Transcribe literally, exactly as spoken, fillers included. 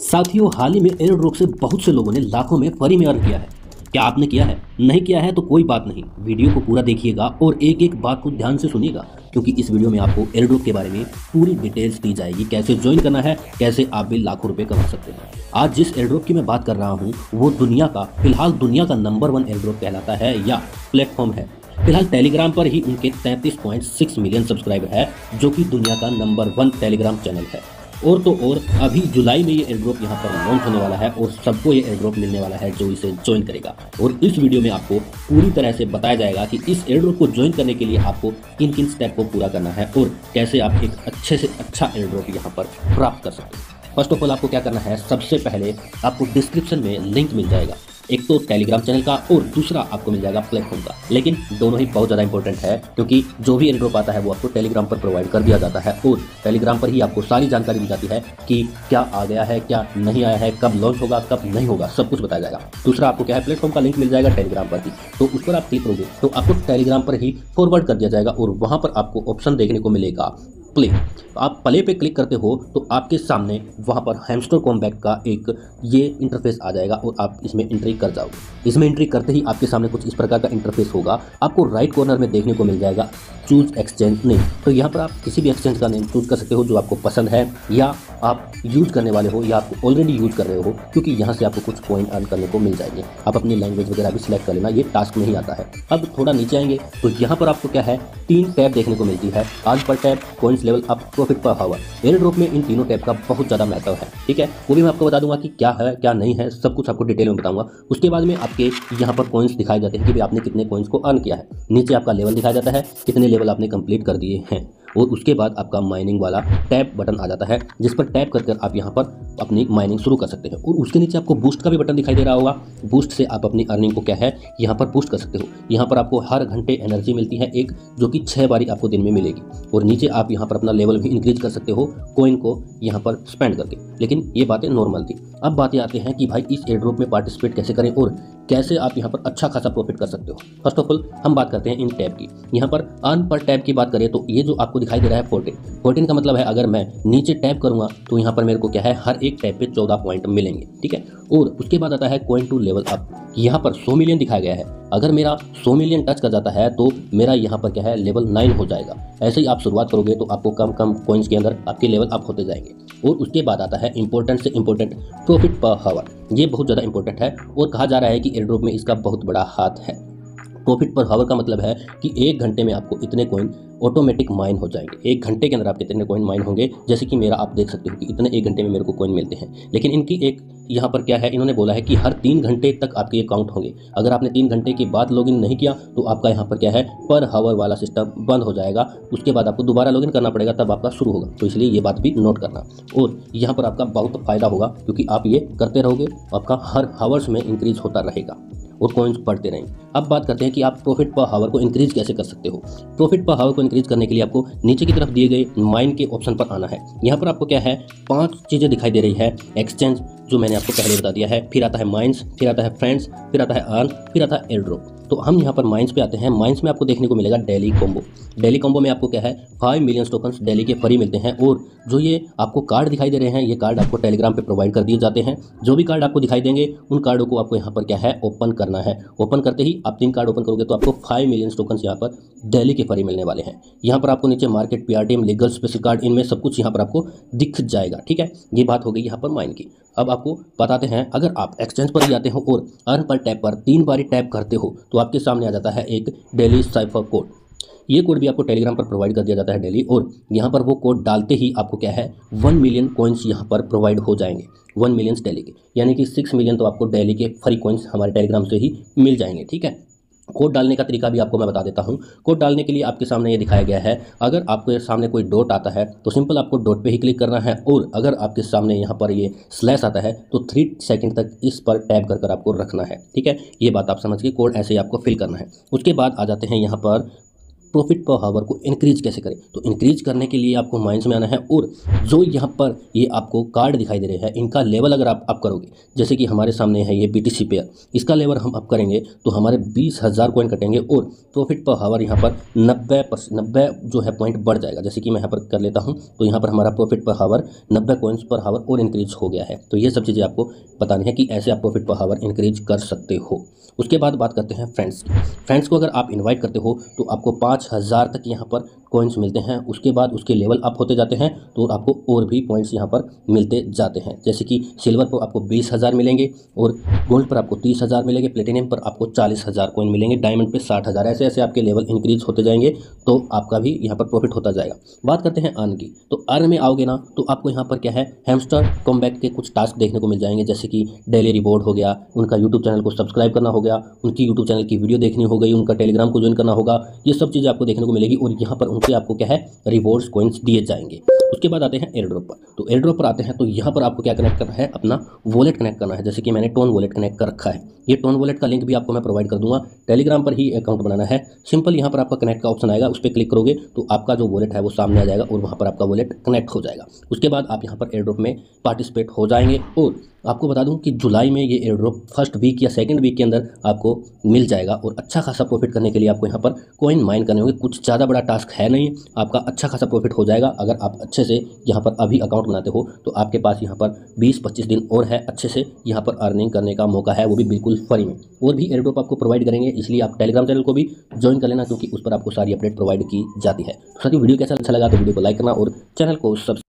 साथियों, हाल ही में एयरड्रॉप से बहुत से लोगों ने लाखों में फ्री में अर्न किया है। क्या आपने किया है? नहीं किया है तो कोई बात नहीं, वीडियो को पूरा देखिएगा और एक एक बात को ध्यान से सुनिएगा, क्योंकि इस वीडियो में आपको एयरड्रॉप के बारे में पूरी डिटेल्स दी जाएगी। कैसे ज्वाइन करना है, कैसे आप भी लाखों रुपए कमा सकते हैं। आज जिस एयरड्रॉप की मैं बात कर रहा हूँ वो दुनिया का फिलहाल दुनिया का नंबर वन एयरड्रॉप कहलाता है या प्लेटफॉर्म है। फिलहाल टेलीग्राम पर ही उनके तैंतीस पॉइंट छह मिलियन सब्सक्राइबर है, जो कि दुनिया का नंबर वन टेलीग्राम चैनल है। और तो और अभी जुलाई में ये एयरड्रॉप यहाँ पर लॉन्च होने वाला है और सबको ये एयरड्रॉप मिलने वाला है जो इसे ज्वाइन करेगा। और इस वीडियो में आपको पूरी तरह से बताया जाएगा कि इस एयरड्रॉप को ज्वाइन करने के लिए आपको किन किन स्टेप को पूरा करना है और कैसे आप एक अच्छे से अच्छा एयरड्रॉप यहाँ पर प्राप्त कर सकते हैं। फर्स्ट ऑफ ऑल आपको क्या करना है, सबसे पहले आपको डिस्क्रिप्शन में लिंक मिल जाएगा, एक तो टेलीग्राम चैनल का और दूसरा आपको मिल जाएगा प्लेटफॉर्म का। लेकिन दोनों ही बहुत ज़्यादा इंपॉर्टेंट है, क्योंकि जो भी एयरड्रॉप आता है वो आपको टेलीग्राम पर प्रोवाइड कर दिया जाता है और टेलीग्राम पर ही आपको सारी जानकारी दी जाती है कि क्या आ गया है, क्या नहीं आया है, कब लॉन्च होगा, कब नहीं होगा, सब कुछ बताया जाएगा। दूसरा आपको क्या है, प्लेटफॉर्म का लिंक मिल जाएगा टेलीग्राम पर ही, तो उस पर आप क्लिक करोगे तो आपको टेलीग्राम पर ही फॉरवर्ड कर दिया जाएगा और वहाँ पर आपको ऑप्शन देखने को मिलेगा प्ले। तो आप प्ले पे क्लिक करते हो तो आपके सामने वहाँ पर हैमस्टर कॉम्बैट का एक ये इंटरफेस आ जाएगा और आप इसमें एंट्री कर जाओगे। इसमें एंट्री करते ही आपके सामने कुछ इस प्रकार का इंटरफेस होगा। आपको राइट कॉर्नर में देखने को मिल जाएगा चूज एक्सचेंज नेम, तो यहाँ पर आप किसी भी एक्सचेंज का नेम चूज कर सकते हो जो आपको पसंद है या आप यूज़ करने वाले हो या आपको ऑलरेडी यूज़ कर रहे हो, क्योंकि यहाँ से आपको कुछ पॉइंट अर्न करने को मिल जाएंगे। आप अपनी लैंग्वेज वगैरह भी सिलेक्ट कर लेना, ये टास्क में ही आता है। अब थोड़ा नीचे आएंगे तो यहाँ पर आपको क्या है, तीन टैब देखने को मिलती है, earn per tap, coins level up, profit per hour. Airdrop में इन तीनों टैब का बहुत ज़्यादा महत्व है, ठीक है। वो भी मैं आपको बता दूंगा कि क्या है क्या नहीं है, सब कुछ आपको डिटेल में बताऊँगा। उसके बाद में आपके यहाँ पर कॉइंस दिखाए जाते हैं कि आपने कितने कॉइंस को अर्न किया है, नीचे आपका लेवल दिखाया जाता है कितने लेवल आपने कंप्लीट कर दिए हैं, और उसके बाद आपका माइनिंग वाला टैप बटन आ जाता है जिस पर टैप कर कर आप यहाँ पर अपनी माइनिंग शुरू कर सकते हैं। और उसके नीचे आपको बूस्ट का भी बटन दिखाई दे रहा होगा, बूस्ट से आप अपनी अर्निंग को क्या है यहाँ पर बूस्ट कर सकते हो। यहाँ पर आपको हर घंटे एनर्जी मिलती है एक, जो कि छः बारी आपको दिन में मिलेगी। और नीचे आप यहाँ पर अपना लेवल भी इंक्रीज कर सकते हो कॉइन को यहाँ पर स्पेंड करके। लेकिन ये बातें नॉर्मल थी। अब बातें आते हैं कि भाई इस एयरड्रॉप में पार्टिसिपेट कैसे करें और कैसे आप यहाँ पर अच्छा खासा प्रॉफिट कर सकते हो। फर्स्ट ऑफ ऑल हम बात करते हैं इन टैब की। यहाँ पर अर्न पर टैब की बात करें तो ये जो आपको दिखाई दे रहा है चौदह, चौदह का मतलब है अगर मैं नीचे टैप करूँगा तो यहाँ पर मेरे को क्या है, हर एक टैप पे चौदह पॉइंट मिलेंगे, ठीक है। और उसके बाद आता है कॉइन टू लेवल अप, यहाँ पर सौ मिलियन दिखाया गया है। अगर मेरा सौ मिलियन टच कर जाता है तो मेरा यहाँ पर क्या है, लेवल नाइन हो जाएगा। ऐसे ही आप शुरुआत करोगे तो आपको कम कम कॉइन्स के अंदर आपके लेवल अप होते जाएंगे। और उसके बाद आता है इंपॉर्टेंट से इंपॉर्टेंट प्रॉफिट पर हावर, ये बहुत ज़्यादा इंपॉर्टेंट है और कहा जा रहा है कि एयरड्रॉप में इसका बहुत बड़ा हाथ है। प्रॉफिट पर हावर का मतलब है कि एक घंटे में आपको इतने कॉइन ऑटोमेटिक माइन हो जाएंगे, एक घंटे के अंदर आपके इतने कॉइन माइन होंगे। जैसे कि मेरा आप देख सकते हो कि इतने एक घंटे में मेरे को कॉइन मिलते हैं। लेकिन इनकी एक यहाँ पर क्या है, इन्होंने बोला है कि हर तीन घंटे तक आपके अकाउंट होंगे। अगर आपने तीन घंटे के बाद लॉगिन नहीं किया तो आपका यहाँ पर क्या है, पर हावर वाला सिस्टम बंद हो जाएगा। उसके बाद आपको दोबारा लॉगिन करना पड़ेगा तब आपका शुरू होगा, तो इसलिए ये बात भी नोट करना। और यहाँ पर आपका बहुत फ़ायदा होगा क्योंकि आप ये करते रहोगे, आपका हर हावर्स में इंक्रीज होता रहेगा और कॉइन्स बढ़ते रहेंगे। अब बात करते हैं कि आप प्रॉफिट पर हावर को इंक्रीज कैसे कर सकते हो। प्रॉफिट पर हावर को इंक्रीज करने के लिए आपको नीचे की तरफ दिए गए माइन के ऑप्शन पर आना है। यहाँ पर आपको क्या है, पांच चीज़ें दिखाई दे रही है, एक्सचेंज जो मैंने आपको पहले बता दिया है, फिर आता है माइंस, फिर आता है फ्रेंड्स, फिर आता है अर्न, फिर आता है एयरड्रॉप। तो हम यहाँ पर माइंस पे आते हैं। माइंस में आपको देखने को मिलेगा डेली कॉम्बो। डेली कॉम्बो में आपको क्या है, फाइव मिलियन टोकन्स डेली के फ्री मिलते हैं। और जो ये आपको कार्ड दिखाई दे रहे हैं, ये कार्ड आपको टेलीग्राम पे प्रोवाइड कर दिए जाते हैं। जो भी कार्ड आपको दिखाई देंगे उन कार्डों को आपको यहाँ पर क्या है, ओपन करना है। ओपन करते ही आप तीन कार्ड ओपन करोगे तो आपको फाइव मिलियन टोकन्स यहाँ पर डेली के फ्री मिलने वाले हैं। यहाँ पर आपको नीचे market, P R team, legal, special card, इनमें सब कुछ यहाँ पर आपको दिख जाएगा, ठीक है। ये बात हो गई यहाँ पर माइन की। अब आपको बताते हैं, अगर आप एक्सचेंज पर जाते हो और अर्न पर टैप पर तीन बारी टैप करते हो तो आपके सामने आ जाता है एक डेली साइफर कोड। ये कोड भी आपको टेलीग्राम पर प्रोवाइड कर दिया जाता है डेली। और यहाँ पर वो कोड डालते ही आपको क्या है, वन मिलियन कॉइन्स यहाँ पर प्रोवाइड हो जाएंगे, वन मिलियन डेली के, यानी कि सिक्स मिलियन तो आपको डेली के फ्री कॉइन्स हमारे टेलीग्राम से ही मिल जाएंगे, ठीक है। कोड डालने का तरीका भी आपको मैं बता देता हूँ। कोड डालने के लिए आपके सामने ये दिखाया गया है, अगर आपके सामने कोई डॉट आता है तो सिंपल आपको डॉट पे ही क्लिक करना है। और अगर आपके सामने यहाँ पर ये स्लैश आता है तो थ्री सेकंड तक इस पर टैप कर कर आपको रखना है, ठीक है। ये बात आप समझ के कोड ऐसे ही आपको फिल करना है। उसके बाद आ जाते हैं यहाँ पर प्रॉफिट पर हावर को इंक्रीज कैसे करें। तो इंक्रीज करने के लिए आपको माइंड्स में आना है और जो यहाँ पर ये आपको कार्ड दिखाई दे रहे हैं इनका लेवल अगर आप अप करोगे, जैसे कि हमारे सामने है ये बीटीसी पेयर, इसका लेवल हम अप करेंगे तो हमारे बीस हज़ार कॉइन कटेंगे और प्रॉफिट पर हावर यहाँ पर नब्बे परसेंट नब्बे जो है पॉइंट बढ़ जाएगा। जैसे कि मैं यहाँ पर कर लेता हूँ तो यहाँ पर हमारा प्रॉफिट पर हावर नब्बे कॉइन्स पर हावर और इंक्रीज हो गया है। तो ये सब चीज़ें आपको बतानी है कि ऐसे आप प्रॉफिट पर हावर इंक्रीज कर सकते हो। उसके बाद बात करते हैं फ्रेंड्स की। फ्रेंड्स को अगर आप इन्वाइट करते हो तो आपको पाँच हज़ार तक यहाँ पर कॉइन्स मिलते हैं। उसके बाद उसके लेवल अप होते जाते हैं तो आपको और भी पॉइंट्स यहाँ पर मिलते जाते हैं। जैसे कि सिल्वर पर आपको बीस हज़ार मिलेंगे और गोल्ड पर आपको तीस हज़ार मिलेंगे, प्लेटिनियम पर आपको चालीस हज़ार कॉइन मिलेंगे, डायमंड पे साठ हज़ार, ऐसे ऐसे आपके लेवल इंक्रीज होते जाएंगे तो आपका भी यहाँ पर प्रॉफिट होता जाएगा। बात करते हैं अर्न की। तो अर्न में आओगे ना तो आपको यहाँ पर क्या है, हैमस्टर कॉम्बैट के कुछ टास्क देखने को मिल जाएंगे, जैसे कि डेली रिवॉर्ड हो गया, उनका यूट्यूब चैनल को सब्सक्राइब करना हो गया, उनकी यूट्यूब चैनल की वीडियो देखनी हो गई, उनका टेलीग्राम को ज्वाइन करना होगा, ये सब चीज़ें आपको देखने को मिलेगी और यहाँ पर उनके आपको क्या है रिवॉर्ड्स कॉइन्स दिए जाएंगे। उसके बाद आते हैं एयरड्रॉप पर। तो एयरड्रॉप पर आते हैं तो यहाँ पर आपको क्या कनेक्ट करना है, अपना वॉलेट कनेक्ट करना है। जैसे कि मैंने टोन वॉलेट कनेक्ट कर रखा है, ये टोन वॉलेट का लिंक भी आपको मैं प्रोवाइड कर दूंगा। टेलीग्राम पर ही अकाउंट बनाना है, सिंपल यहाँ पर आपका कनेक्ट का ऑप्शन आएगा, उस पर क्लिक करोगे तो आपका जो वॉलेट है वो सामने आ जाएगा और वहाँ पर आपका वॉलेट कनेक्ट हो जाएगा। उसके बाद आप यहाँ पर एयरड्रॉप में पार्टिसिपेट हो जाएंगे और आपको बता दूं कि जुलाई में ये एयरड्रॉप फर्स्ट वीक या सेकंड वीक के अंदर आपको मिल जाएगा और अच्छा खासा प्रॉफिट करने के लिए आपको यहाँ पर कॉइन माइन करने होंगे। कुछ ज़्यादा बड़ा टास्क है नहीं, आपका अच्छा खासा प्रॉफिट हो जाएगा। अगर आप अच्छे से यहाँ पर अभी अकाउंट बनाते हो तो आपके पास यहाँ पर बीस पच्चीस दिन और है अच्छे से यहाँ पर अर्निंग करने का मौका है, वो भी बिल्कुल फ्री में। और भी एयरड्रॉप आपको प्रोवाइड करेंगे, इसलिए आप टेलीग्राम चैनल को भी ज्वाइन कर लेना क्योंकि उस पर आपको सारी अपडेट प्रोवाइड की जाती है। साथ ही वीडियो कैसा अच्छा लगा तो वीडियो को लाइक करना और चैनल को सब्सक्राइब